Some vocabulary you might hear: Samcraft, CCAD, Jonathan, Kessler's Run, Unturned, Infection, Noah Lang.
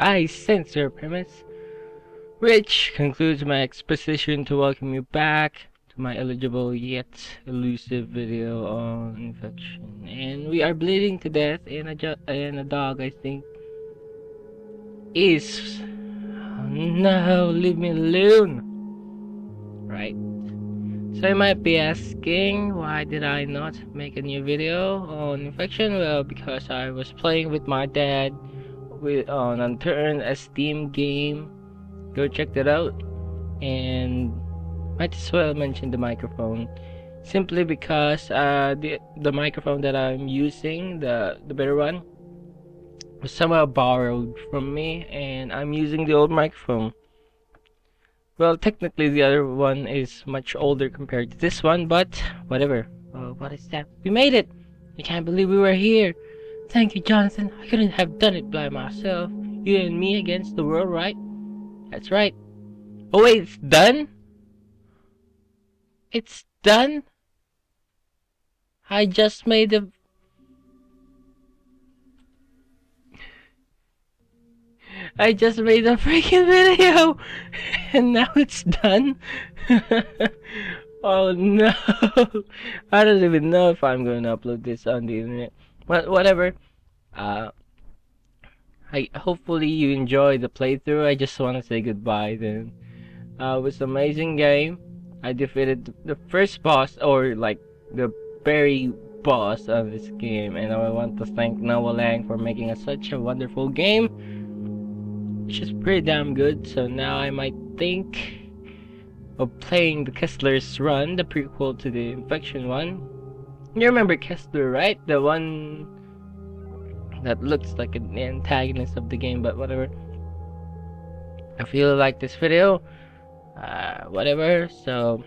I sense your premise, which concludes my exposition. To welcome you back to my eligible yet elusive video on Infection. And we are bleeding to death, and a dog, I think, is... No, leave me alone! Right. So you might be asking, why did I not make a new video on Infection? Well, because I was playing with my dad on Unturned, a Steam game. Go check that out. And might as well mention the microphone, simply because the microphone that I'm using, the better one, was somehow borrowed from me, and I'm using the old microphone. Well, technically the other one is much older compared to this one, but whatever. Oh, what is that? We made it! I can't believe we were here! Thank you, Jonathan. I couldn't have done it by myself. You and me against the world, right? That's right. Oh wait, it's done? It's done? I just made a... I just made a freaking video, and now it's done. Oh no! I don't even know if I'm going to upload this on the internet. But whatever. I hopefully you enjoy the playthrough. I just want to say goodbye. Then it was an amazing game. I defeated the first boss, or like the very boss of this game, and I want to thank Noah Lang for making such a wonderful game. Which is pretty damn good. So now I might think of playing the Kessler's Run, the prequel to the Infection one. You remember Kessler, right? The one that looks like an antagonist of the game, but whatever. I feel like this video, whatever, so...